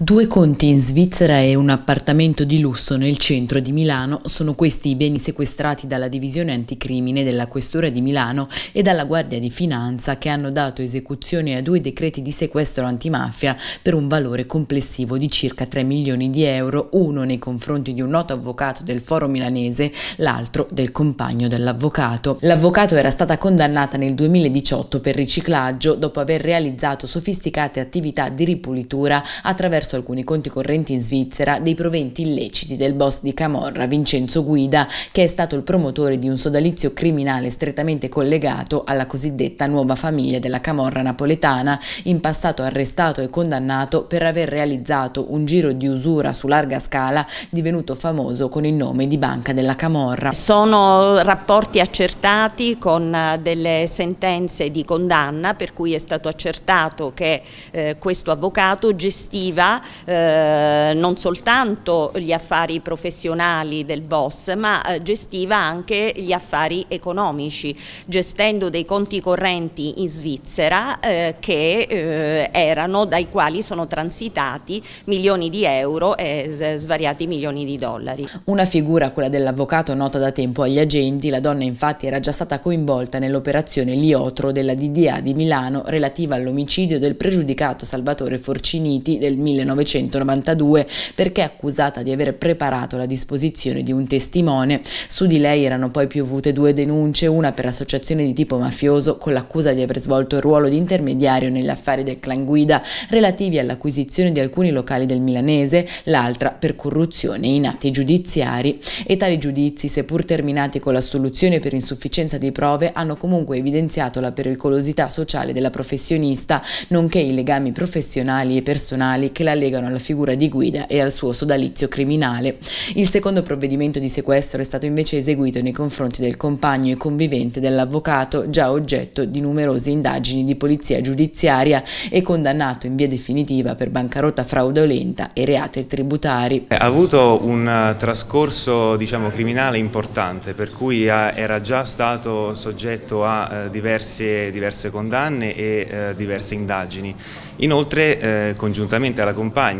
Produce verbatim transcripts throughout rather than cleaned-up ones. Due conti in Svizzera e un appartamento di lusso nel centro di Milano sono questi i beni sequestrati dalla divisione anticrimine della questura di Milano e dalla Guardia di Finanza, che hanno dato esecuzione a due decreti di sequestro antimafia per un valore complessivo di circa tre milioni di euro, uno nei confronti di un noto avvocato del foro milanese, l'altro del compagno dell'avvocato. L'avvocato era stata condannata nel duemiladiciotto per riciclaggio dopo aver realizzato sofisticate attività di ripulitura attraverso alcuni conti correnti in Svizzera dei proventi illeciti del boss di Camorra Vincenzo Guida, che è stato il promotore di un sodalizio criminale strettamente collegato alla cosiddetta nuova famiglia della Camorra napoletana, in passato arrestato e condannato per aver realizzato un giro di usura su larga scala divenuto famoso con il nome di Banca della Camorra. Sono rapporti accertati con delle sentenze di condanna, per cui è stato accertato che eh, questo avvocato gestiva Eh, non soltanto gli affari professionali del boss, ma eh, gestiva anche gli affari economici, gestendo dei conti correnti in Svizzera eh, che eh, erano, dai quali sono transitati milioni di euro e svariati milioni di dollari. Una figura, quella dell'avvocato, nota da tempo agli agenti. La donna infatti era già stata coinvolta nell'operazione Liotro della D D A di Milano relativa all'omicidio del pregiudicato Salvatore Forciniti del millenovecentonovantadue, perché accusata di aver preparato la disposizione di un testimone. Su di lei erano poi piovute due denunce, una per associazione di tipo mafioso con l'accusa di aver svolto il ruolo di intermediario negli affari del clan Guida relativi all'acquisizione di alcuni locali del milanese, l'altra per corruzione in atti giudiziari. E tali giudizi, seppur terminati con l'assoluzione per insufficienza di prove, hanno comunque evidenziato la pericolosità sociale della professionista, nonché i legami professionali e personali che la legano alla figura di Guida e al suo sodalizio criminale. Il secondo provvedimento di sequestro è stato invece eseguito nei confronti del compagno e convivente dell'avvocato, già oggetto di numerose indagini di polizia giudiziaria e condannato in via definitiva per bancarotta fraudolenta e reati tributari. Ha avuto un trascorso, diciamo, criminale importante, per cui era già stato soggetto a diverse, diverse condanne e diverse indagini. Inoltre, congiuntamente alla compagna,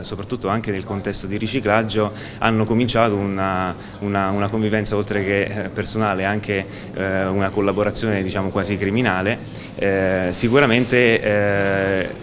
eh, soprattutto anche nel contesto di riciclaggio, hanno cominciato una, una, una convivenza oltre che personale, anche eh, una collaborazione, diciamo, quasi criminale, eh, sicuramente eh,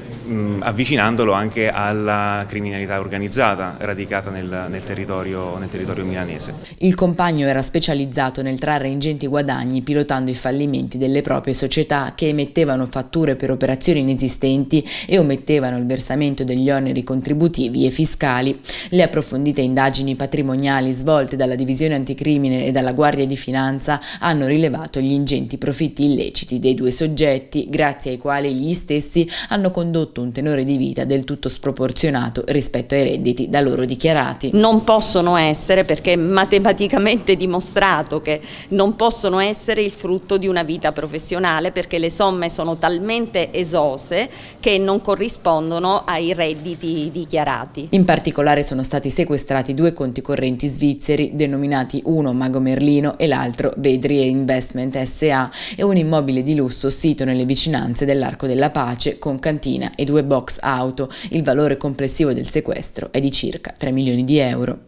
avvicinandolo anche alla criminalità organizzata radicata nel, nel, territorio, nel territorio milanese. Il compagno era specializzato nel trarre ingenti guadagni pilotando i fallimenti delle proprie società, che emettevano fatture per operazioni inesistenti e omettevano il versamento degli oneri contributivi e fiscali. Le approfondite indagini patrimoniali svolte dalla divisione anticrimine e dalla Guardia di Finanza hanno rilevato gli ingenti profitti illeciti dei due soggetti, grazie ai quali gli stessi hanno condotto un tenore di vita del tutto sproporzionato rispetto ai redditi da loro dichiarati. Non possono essere, perché è matematicamente dimostrato che non possono essere il frutto di una vita professionale, perché le somme sono talmente esose che non corrispondono ai redditi dichiarati. In particolare sono stati sequestrati due conti correnti svizzeri, denominati uno Mago Merlino e l'altro Vedri Investment S A, e un immobile di lusso sito nelle vicinanze dell'Arco della Pace con cantina e due box auto. Il valore complessivo del sequestro è di circa tre milioni di euro.